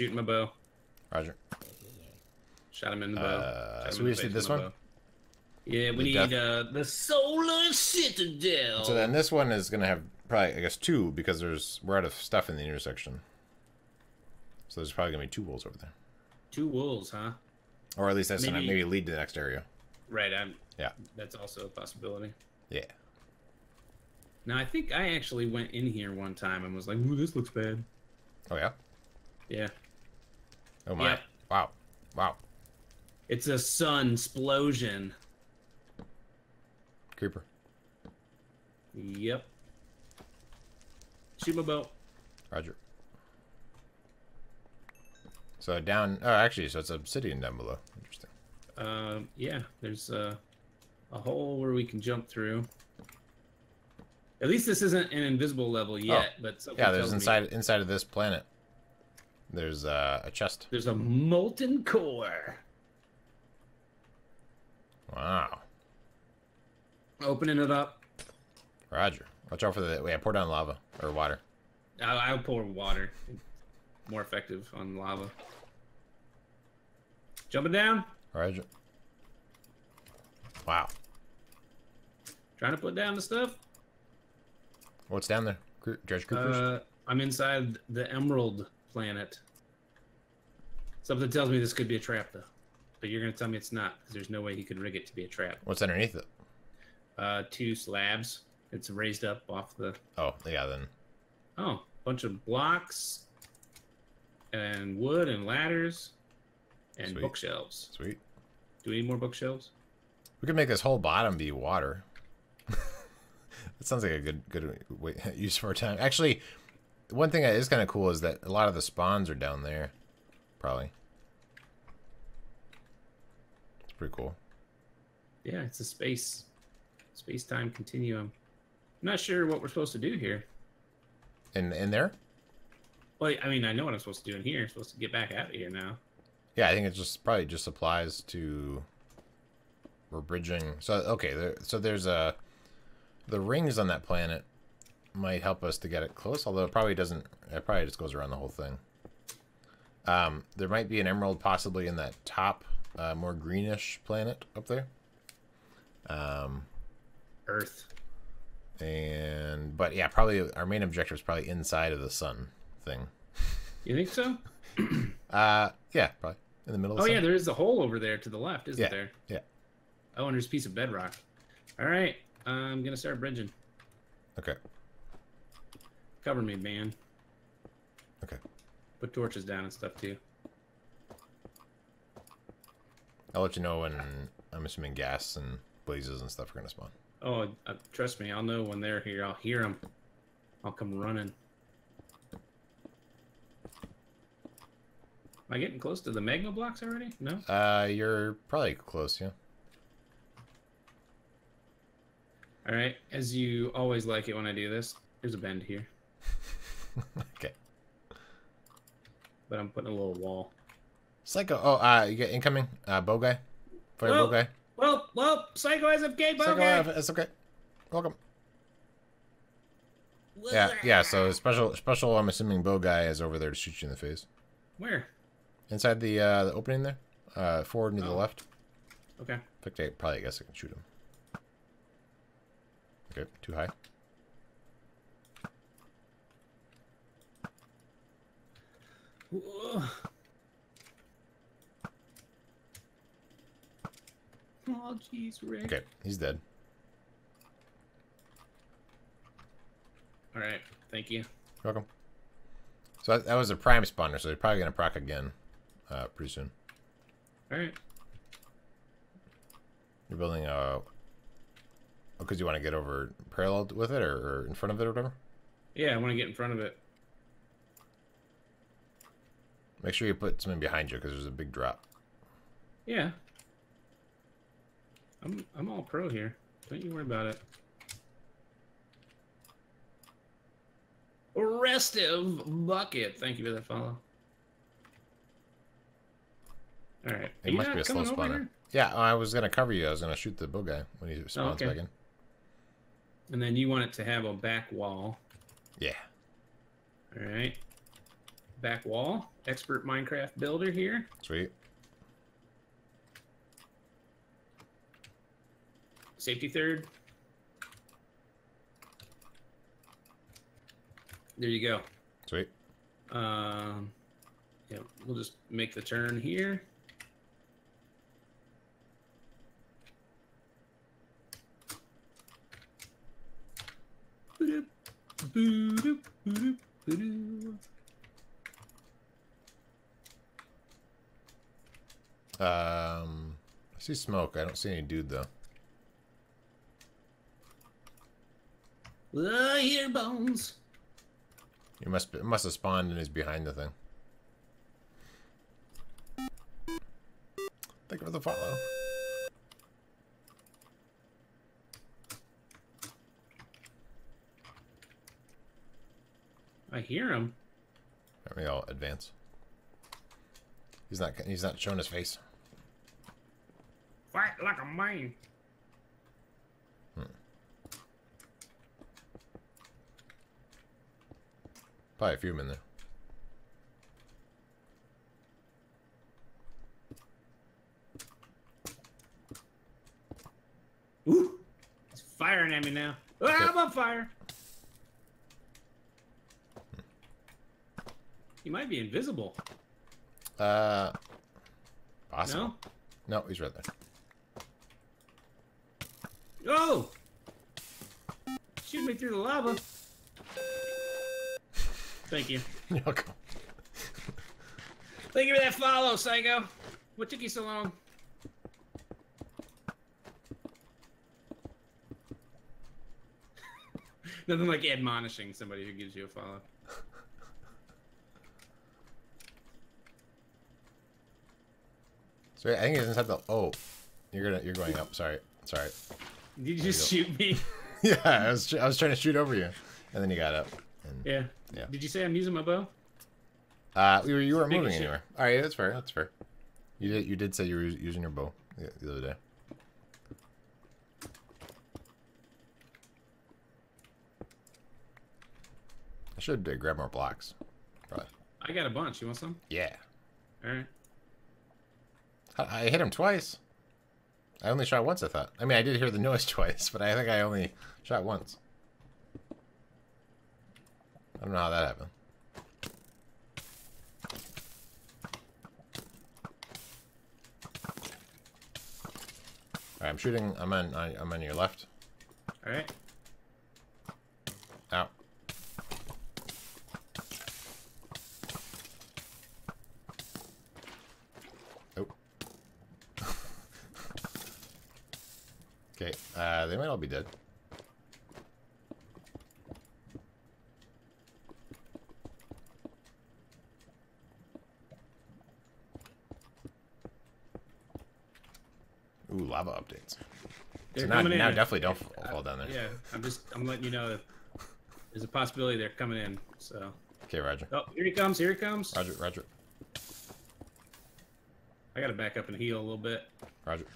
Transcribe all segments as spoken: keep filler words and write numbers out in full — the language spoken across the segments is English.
Shooting my bow. Roger. Shot him in the bow. Uh, so we just need this one? Bow. Yeah, we the need uh, the solar citadel. So then this one is going to have probably, I guess, two, because there's we're out of stuff in the intersection. So there's probably going to be two wolves over there. Two wolves, huh? Or at least that's maybe, maybe lead to the next area. Right. I'm, yeah. That's also a possibility. Yeah. Now, I think I actually went in here one time and was like, ooh, this looks bad. Oh, yeah? Yeah. Oh, my. Yeah. Wow. Wow. It's a sun explosion. Creeper. Yep. Shoot my boat. Roger. So down, oh, actually, so it's obsidian down below. Interesting. Um, yeah, there's a, a hole where we can jump through. At least this isn't an invisible level yet, oh. but yeah, there's inside me. inside of this planet. There's uh, a chest. There's a molten core. Wow. Opening it up. Roger. Watch out for the. Yeah, pour down lava or water. I'll, I'll pour water. More effective on lava. Jumping down. Roger. Wow. Trying to put down the stuff. What's down there? Judge Creepers? Uh, I'm inside the Emerald planet. Something tells me this could be a trap, though. But you're going to tell me it's not, because there's no way he could rig it to be a trap. What's underneath it? Uh, two slabs. It's raised up off the... Oh, yeah, then. Oh, a bunch of blocks and wood and ladders and Sweet. bookshelves. Sweet. Do we need more bookshelves? We could make this whole bottom be water. That sounds like a good good way, use for our time. Actually, one thing that is kind of cool is that a lot of the spawns are down there, probably. It's pretty cool. Yeah, it's a space, space-time continuum. I'm not sure what we're supposed to do here. In in there? Well, I mean, I know what I'm supposed to do in here. I'm supposed to get back out of here now. Yeah, I think it just probably just applies to. We're bridging. So okay, there, so there's a. The rings on that planet might help us to get it close, although it probably doesn't. It probably just goes around the whole thing. Um, there might be an emerald possibly in that top, uh, more greenish planet up there. Um, Earth. And but yeah, probably our main objective is probably inside of the sun thing. You think so? uh, yeah, probably in the middle. Of oh the sun. Yeah, there is a hole over there to the left, isn't yeah, there? Yeah. Oh, and there's a piece of bedrock. All right. I'm gonna start bridging. Okay. Cover me, man. Okay. Put torches down and stuff too. I'll let you know when I'm assuming gas and blazes and stuff are gonna spawn. Oh, uh, trust me, I'll know when they're here. I'll hear them. I'll come running. Am I getting close to the magma blocks already? No. Uh, you're probably close, yeah. All right, as you always like it when I do this, there's a bend here. Okay. But I'm putting a little wall. Psycho, oh, uh, you get incoming, uh, bow guy, fire well, bow guy. Well, well, Psycho S F K, bow guy. Psycho, it's okay. Welcome. Where? Yeah, yeah. So special, special. I'm assuming bow guy is over there to shoot you in the face. Where? Inside the uh, the opening there, uh, forward and to oh. the left. Okay. In fact, I probably guess I can shoot him. Okay, too high. Whoa. Oh, jeez, Rick. Okay, he's dead. All right, thank you. You're welcome. So that, that was a prime spawner, so they're probably going to proc again uh, pretty soon. All right. You're building a... Because you want to get over parallel with it or, or in front of it or whatever? Yeah, I want to get in front of it. Make sure you put something behind you because there's a big drop. Yeah. I'm, I'm all pro here. Don't you worry about it. Arrestive bucket. Thank you for that follow. All right. It must be a slow spawner. Yeah, I was going to cover you. I was going to shoot the bow guy when he spawns oh, okay. back in. And then you want it to have a back wall. Yeah. All right. back wall. Expert Minecraft builder here. Sweet. Safety third. There you go. Sweet. Um, yeah, we'll just make the turn here. Boop, boop, boop, boop. Um, I see smoke. I don't see any dude though. Well, I hear bones. He must it must have spawned and is behind the thing. Thank you for the follow. I hear him. Let me all advance. He's not he's not showing his face. Fight like a man. Hmm. Probably a few men there. Ooh! He's firing at me now. Okay. Ah, I'm on fire! Hmm. He might be invisible. Uh, awesome. No? No, he's right there. Oh! Shoot me through the lava. Thank you. You're welcome. Thank you for that follow, Psycho. What took you so long? Nothing like admonishing somebody who gives you a follow. So I think it's inside the. Oh, you're gonna you're going up. Sorry, sorry. Did you there just you shoot me? Yeah, I was I was trying to shoot over you, and then you got up. And, yeah. Yeah. Did you say I'm using my bow? Uh, we were you weren't moving anywhere. All right, that's fair. That's fair. You did you did say you were using your bow the other day. I should uh, grab more blocks. Probably. I got a bunch. You want some? Yeah. All right. I, I hit him twice. I only shot once. I thought. I mean, I did hear the noise twice, but I think I only shot once. I don't know how that happened. All right, I'm shooting. I'm on. I'm on your left. All right. Ow. Oh. Okay. Uh, they might all be dead. Ooh, lava updates. So now, now definitely don't fall, fall down there. Yeah, I'm just, I'm letting you know that there's a possibility they're coming in, so. Okay, roger. Oh, here he comes, here he comes. Roger, roger. I gotta back up and heal a little bit. Roger.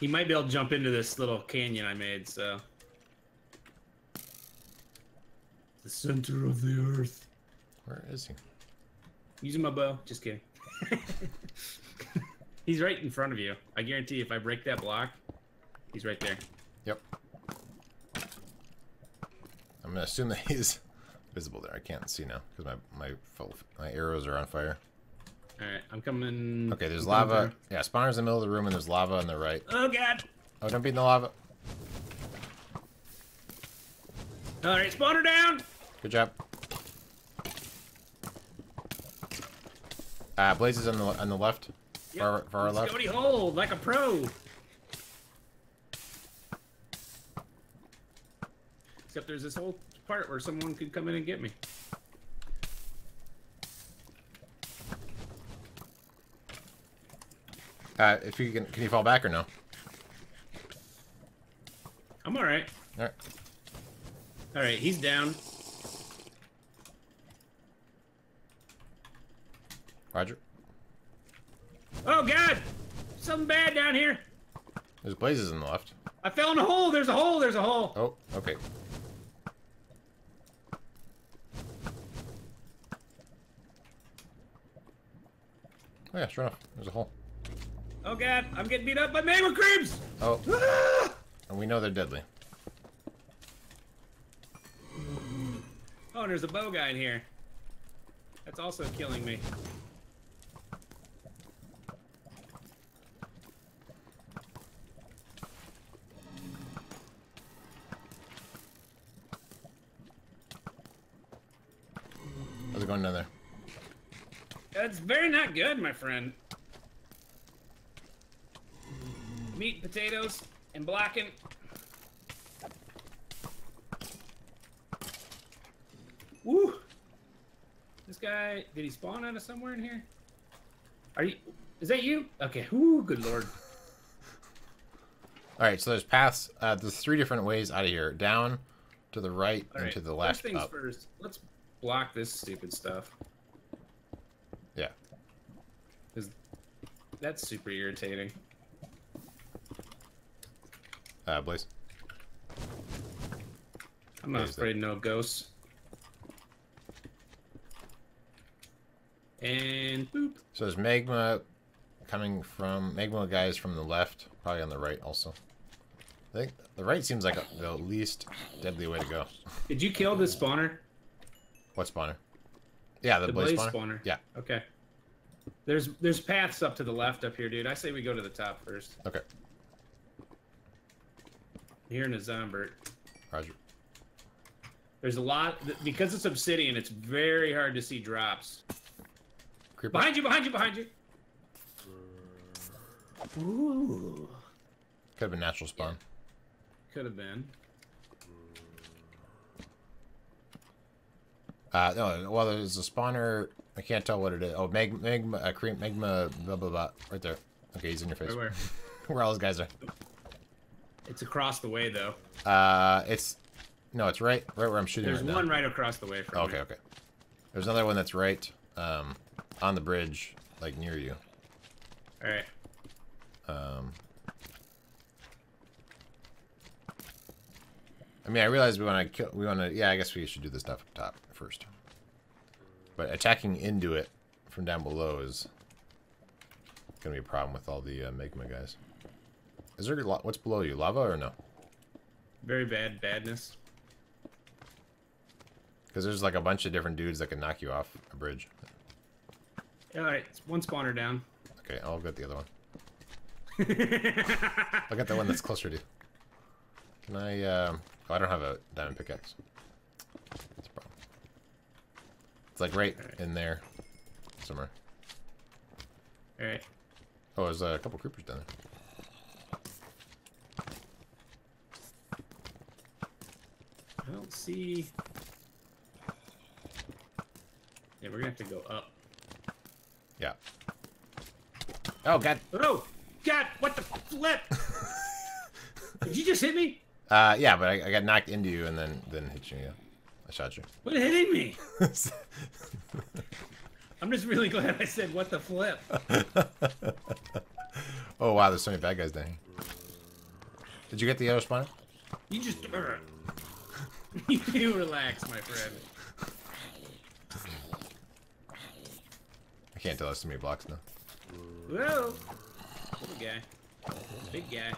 He might be able to jump into this little canyon I made, so. The center of the earth. Where is he? Using my bow, just kidding. He's right in front of you. I guarantee if I break that block, he's right there. Yep. I'm gonna assume that he's visible there. I can't see now because my my my arrows are on fire. All right, I'm coming. Okay, there's lava. Yeah, spawner's in the middle of the room and there's lava on the right. Oh god! Oh, don't be in the lava. All right, spawner down. Good job. Ah, uh, Blaze is on the on the left. Yep. Far, far left. Scotty hold like a pro. Except there's this whole part where someone could come in and get me. Uh, if you can, can you fall back or no? I'm all right. All right. All right. He's down. Roger. Oh god! Something bad down here! There's blazes on the left. I fell in a hole! There's a hole! There's a hole! Oh, okay. Oh yeah, sure enough. There's a hole. Oh god, I'm getting beat up by mango creeps! Oh. Ah! And we know they're deadly. Oh, and there's a bow guy in here. That's also killing me. How's it going down there? That's very not good, my friend. Meat, potatoes, and blocking. Woo! This guy, did he spawn out of somewhere in here? Are you, is that you? Okay, whoo, good lord. All right, so there's paths, uh, there's three different ways out of here. Down, to the right, right. and to the left. First things up. first, let's block this stupid stuff. Yeah. That's super irritating. Uh, Blaze. I'm not afraid of no ghosts. And boop. So there's magma coming from magma guys from the left, probably on the right also. I think the right seems like a, the least deadly way to go. Did you kill the spawner? What spawner? Yeah, the, the blaze, blaze spawner. spawner. Yeah. Okay. There's there's paths up to the left up here, dude. I say we go to the top first. Okay. Here in a zombert. Roger. There's a lot because it's obsidian. It's very hard to see drops. Creeper. Behind you! Behind you! Behind you! Ooh. Could have been natural spawn. Yeah. Could have been. Uh, no. Well, there's a spawner. I can't tell what it is. Oh, mag magma, uh, cream, magma, blah blah blah. Right there. Okay, he's in your face. Where? Where all those guys are. It's across the way, though. Uh, it's... No, it's right right where I'm shooting. There's right one now. right across the way from okay, me. Okay, okay. There's another one that's right um, on the bridge, like, near you. Alright. Um... I mean, I realize we want to kill... We want to... Yeah, I guess we should do the stuff up top first. But attacking into it from down below is going to be a problem with all the uh, magma guys. Is there what's below you, lava or no? Very bad badness. Because there's like a bunch of different dudes that can knock you off a bridge. All right, one spawner down. Okay, I'll get the other one. I'll get the one that's closer to you. Can I? Um, oh, I don't have a diamond pickaxe. That's a problem. It's like right, right. in there somewhere. All right. Oh, there's a couple creepers down there. I don't see... Yeah, we're gonna have to go up. Yeah. Oh, God. Oh, God, what the flip? Did you just hit me? Uh, yeah, but I, I got knocked into you and then, then hit you. Yeah. I shot you. What hitting me? I'm just really glad I said, what the flip? Oh, wow, there's so many bad guys down here. Did you get the other spawner? You just... Uh, you relax, my friend. I can't tell us too many blocks now. Whoa! Little guy. Big guy.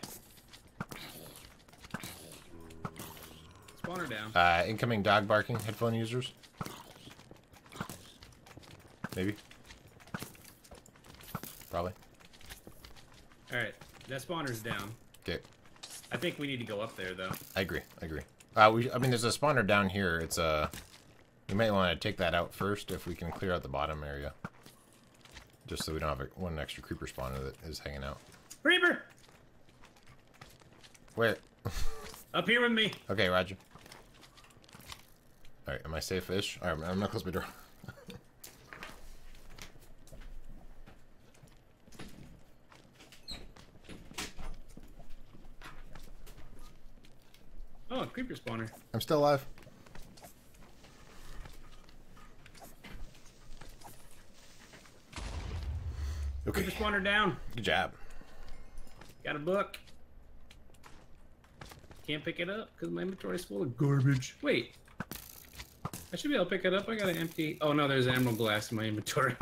Spawner down. Uh, incoming dog barking headphone users. Maybe. Probably. Alright, that spawner's down. Okay. I think we need to go up there, though. I agree, I agree. Uh, we, I mean, there's a spawner down here. It's a. Uh, we might want to take that out first if we can clear out the bottom area, just so we don't have a, one extra creeper spawner that is hanging out. Creeper. Where? Up here with me. Okay, Roger. All right, am I safe-ish? All right, I'm gonna close my door. Oh, creeper spawner. I'm still alive. Okay. Creeper spawner down. Good job. Got a book. Can't pick it up because my inventory's full of garbage. Wait. I should be able to pick it up. I got an empty... Oh, no, there's an emerald glass in my inventory.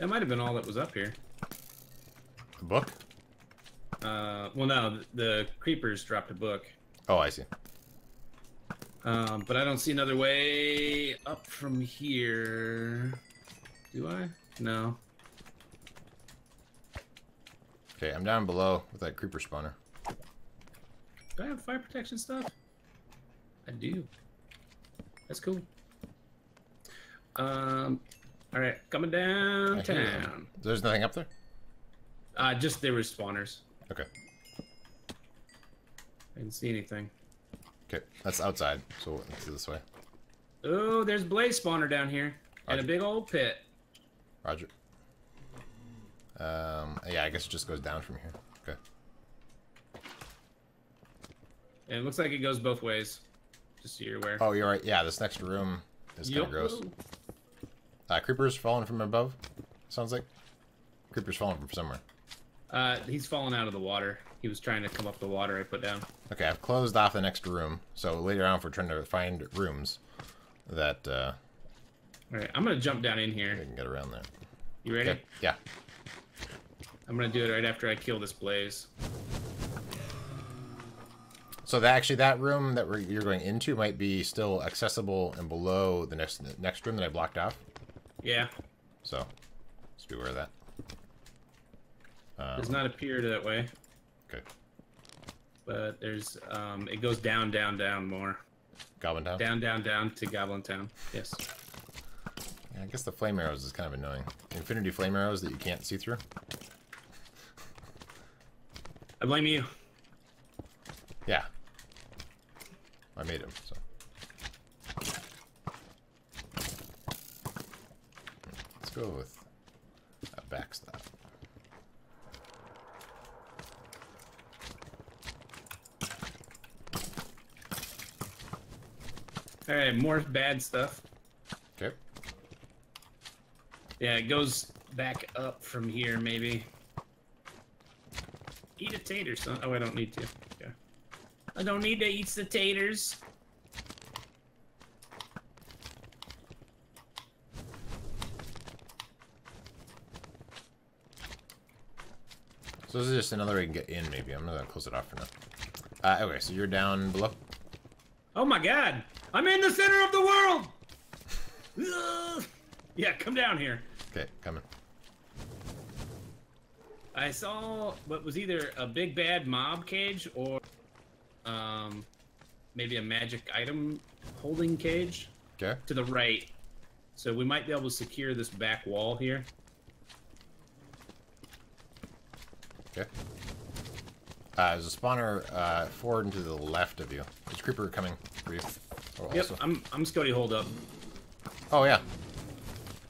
That might have been all that was up here. A book? Uh, well, no, the, the creepers dropped a book. Oh, I see. Um, but I don't see another way up from here. Do I? No. Okay, I'm down below with that creeper spawner. Do I have fire protection stuff? I do. That's cool. Um, all right, coming downtown. There's nothing up there? Uh, just there were spawners. Okay. I didn't see anything. Okay, that's outside, so let's do this way. Oh, there's a blaze spawner down here. Roger. And a big old pit. Roger. Um, yeah, I guess it just goes down from here. Okay. And it looks like it goes both ways. Just so you're aware. Oh, you're right. Yeah, this next room is kind of gross. Uh, creepers falling from above, sounds like. Creeper's falling from somewhere. Uh, he's fallen out of the water. He was trying to come up the water I put down. Okay, I've closed off the next room. So later on, if we're trying to find rooms that... Uh, all right, I'm going to jump down in here. We can get around there. You ready? Okay. Yeah. I'm going to do it right after I kill this blaze. So that actually, that room that we're, you're going into might be still accessible and below the next the next room that I blocked off. Yeah. So let's be aware of that. Um, does not appear that way. Okay. But there's, um, it goes down, down, down more. Goblin Town? Down, down, down to Goblin Town. Yes. Yeah, I guess the flame arrows is kind of annoying. Infinity flame arrows that you can't see through. I blame you. Yeah. I made him, so. Let's go with a backstop. All right, more bad stuff. Okay. Yeah, it goes back up from here, maybe. Eat a tater, son. Oh, I don't need to. Okay. I don't need to eat the taters. So this is just another way I can get in, maybe. I'm gonna close it off for now. Uh, okay, so you're down below. Oh my God. I'm in the center of the world! Ugh. Yeah, come down here. Okay, coming. I saw what was either a big bad mob cage or um, maybe a magic item holding cage. Okay. To the right. So we might be able to secure this back wall here. Okay. Uh, there's a spawner uh, forward and to the left of you. There's a creeper coming for you. Oh, yep, also. I'm I'm Scotty. Hold up. Oh yeah,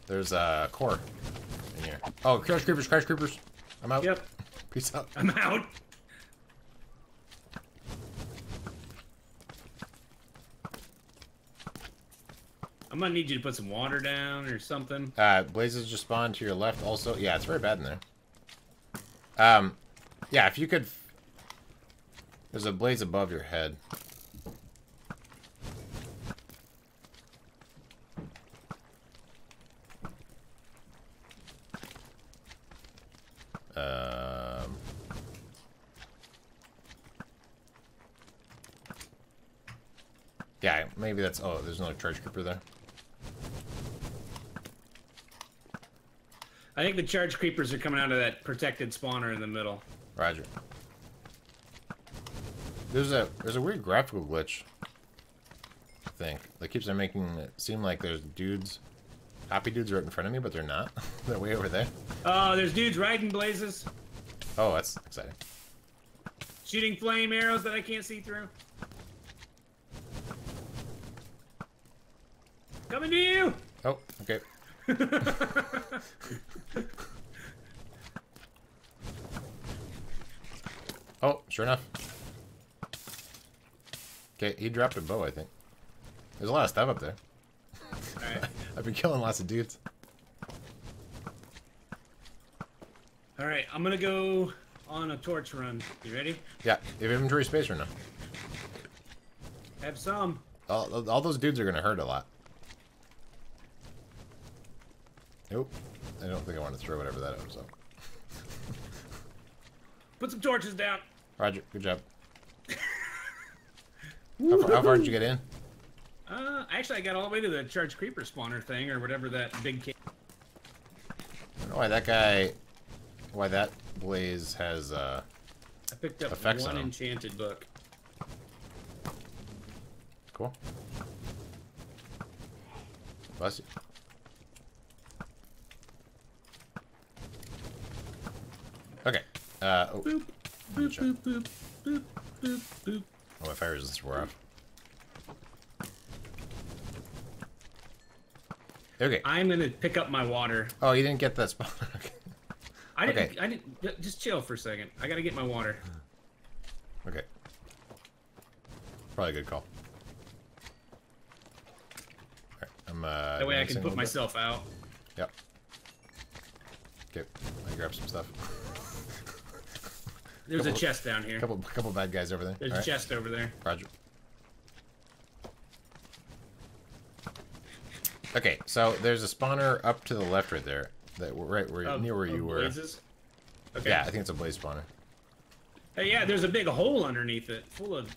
there's a uh, core in here. Oh, crash creepers, crash creepers. I'm out. Yep. Peace out. I'm out. I'm gonna need you to put some water down or something. Uh, blazes just spawned to your left. Also, yeah, it's very bad in there. Um, yeah, if you could. There's a blaze above your head. Um, yeah, maybe that's... Oh, there's another charge creeper there. I think the charge creepers are coming out of that protected spawner in the middle. Roger. There's a there's a weird graphical glitch, I think, that keeps on making it seem like there's dudes... Happy dudes right in front of me, but they're not. They're way over there. Oh, there's dudes riding blazes. Oh, that's exciting. Shooting flame arrows that I can't see through. Coming to you! Oh, okay. Oh, sure enough. Okay, he dropped a bow, I think. There's a lot of stuff up there. All right. I've been killing lots of dudes. All right, I'm gonna go on a torch run. You ready? Yeah. You have inventory space right now? Have some. All, all those dudes are gonna hurt a lot. Nope. I don't think I want to throw whatever that owns up. Put some torches down. Roger, good job. how, how far did you get in? Uh, actually, I got all the way to the charged creeper spawner thing, or whatever that big cave. I don't know why that guy, why that blaze has uh, I picked up effects one on enchanted book. Cool. Bless you. Okay. Uh, oh. Boop, boop, boop, boop, boop, boop, boop. Oh, my fire resistance wore off. Okay. I'm gonna pick up my water. Oh, you didn't get that spot. Okay. I didn't. Okay. I didn't. Just chill for a second. I gotta get my water. Okay. Probably a good call. All right. I'm. Uh, that way I can put myself bit. out. Yep. Okay. I grab some stuff. There's couple, a chest down here. Couple, couple bad guys over there. There's All a right. chest over there. Roger. Okay, so there's a spawner up to the left right there. That right where uh, near where uh, you were. Blazes? Okay. Yeah, I think it's a blaze spawner. Hey, yeah, there's a big hole underneath it, full of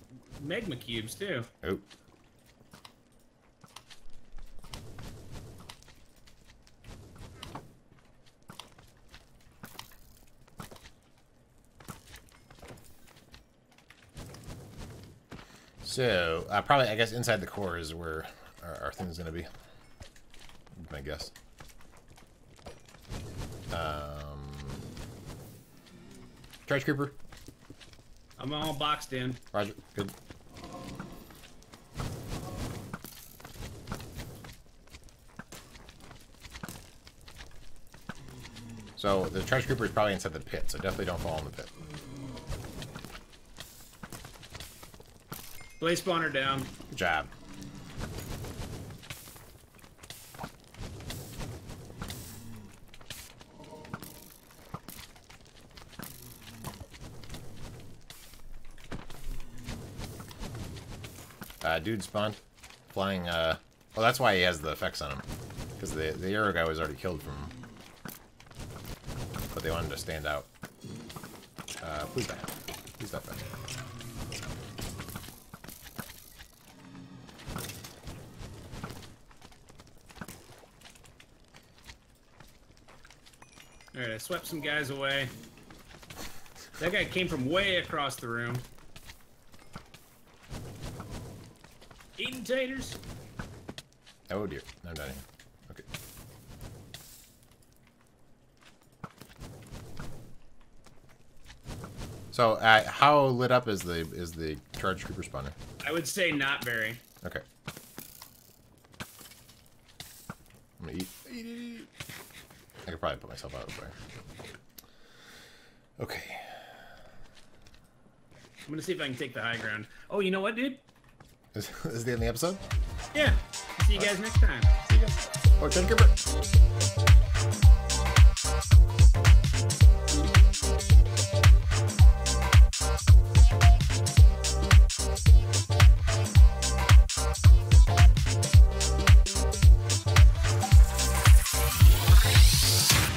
magma cubes too. Oh. So uh, probably, I guess, inside the core is where our, our thing's gonna be. I guess. Um, Trash creeper. I'm all boxed in. Roger. Good. So the trash creeper is probably inside the pit, so definitely don't fall in the pit. Blaze spawner down. Good job. Uh, dude spawned, flying. Uh, oh, that's why he has the effects on him, because the the arrow guy was already killed from him. But they wanted to stand out. Uh, please die. Please stop that. All right, I swept some guys away. That guy came from way across the room. Eating taters. Oh dear, no, I'm dying. Okay. So, uh, how lit up is the is the charged creeper spawner? I would say not very. Okay. I'm gonna eat. Eat, eat, eat. I could probably put myself out of the fire. Okay. I'm gonna see if I can take the high ground. Oh, you know what, dude? Is, is the end of the episode? Yeah. See you guys next time. See you guys. Oh, Tim Cooper.